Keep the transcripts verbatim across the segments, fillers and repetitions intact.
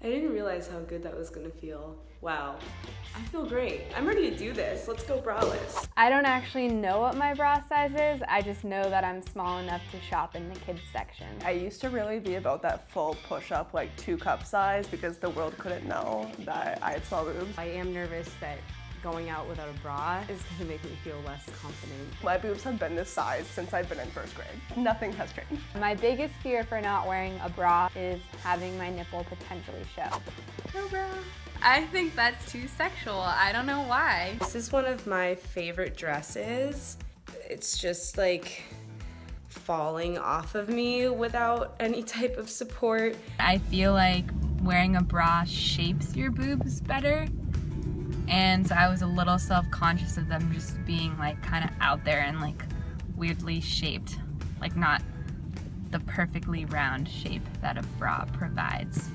I didn't realize how good that was gonna feel. Wow, I feel great. I'm ready to do this. Let's go braless. I don't actually know what my bra size is. I just know that I'm small enough to shop in the kids section. I used to really be about that full push-up, like two cup size, because the world couldn't know that I had small boobs. I am nervous that going out without a bra is gonna make me feel less confident. My boobs have been this size since I've been in first grade. Nothing has changed. My biggest fear for not wearing a bra is having my nipple potentially show. No bra. I think that's too sexual. I don't know why. This is one of my favorite dresses. It's just like falling off of me without any type of support. I feel like wearing a bra shapes your boobs better. And so I was a little self-conscious of them just being like kind of out there and like weirdly shaped, like not the perfectly round shape that a bra provides.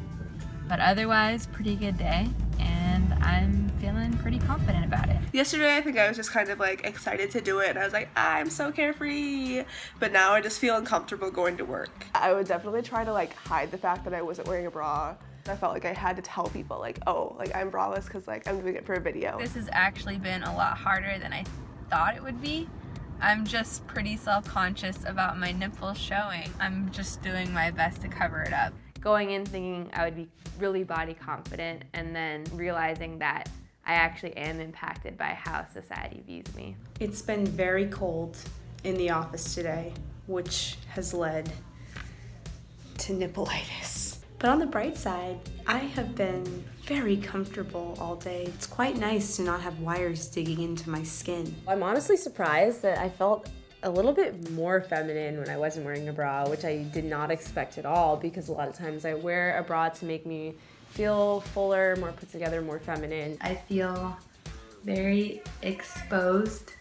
But otherwise, pretty good day, and I'm feeling pretty confident about it. Yesterday, I think I was just kind of like excited to do it, and I was like, I'm so carefree. But now I just feel uncomfortable going to work. I would definitely try to like hide the fact that I wasn't wearing a bra. I felt like I had to tell people like, oh, like I'm braless because like I'm doing it for a video. This has actually been a lot harder than I thought it would be. I'm just pretty self-conscious about my nipples showing. I'm just doing my best to cover it up. Going in thinking I would be really body confident and then realizing that I actually am impacted by how society views me. It's been very cold in the office today, which has led to nippleitis. But on the bright side, I have been very comfortable all day. It's quite nice to not have wires digging into my skin. I'm honestly surprised that I felt a little bit more feminine when I wasn't wearing a bra, which I did not expect at all, because a lot of times I wear a bra to make me feel fuller, more put together, more feminine. I feel very exposed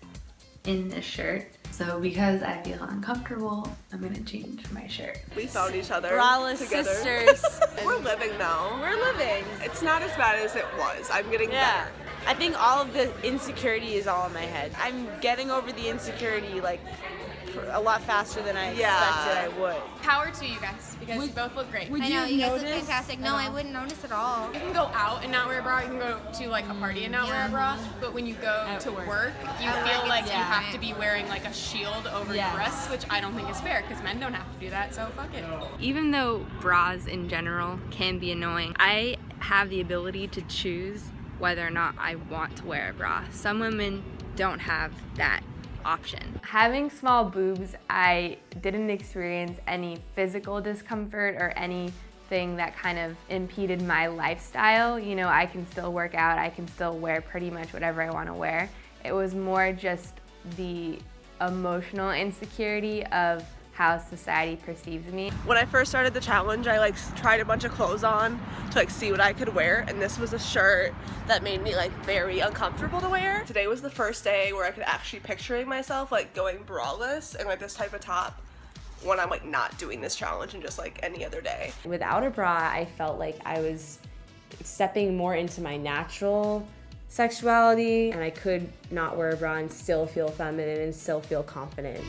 in this shirt. So because I feel uncomfortable, I'm gonna change my shirt. We found each other braless together. Sisters. We're living now. We're living. It's not as bad as it was. I'm getting yeah. better. I think all of the insecurity is all in my head. I'm getting over the insecurity like a lot faster than I yeah. expected I would. Power to you guys, because would, you both look great. I know, you, you guys notice? Look fantastic. No, I, I wouldn't notice at all. You can go out and not wear a bra, you can go to like a party and not yeah. wear a bra, but when you go at to work, work you I feel like, like you yeah. have to be wearing like a shield over yeah. your breasts, which I don't think is fair, because men don't have to do that, so fuck it. Even though bras in general can be annoying, I have the ability to choose whether or not I want to wear a bra. Some women don't have that option. Having small boobs, I didn't experience any physical discomfort or anything that kind of impeded my lifestyle. You know, I can still work out, I can still wear pretty much whatever I want to wear. It was more just the emotional insecurity of how society perceives me. When I first started the challenge, I like tried a bunch of clothes on to like see what I could wear, and this was a shirt that made me like very uncomfortable to wear. Today was the first day where I could actually picture myself like going braless and like this type of top when I'm like not doing this challenge and just like any other day. Without a bra, I felt like I was stepping more into my natural sexuality, and I could not wear a bra and still feel feminine and still feel confident.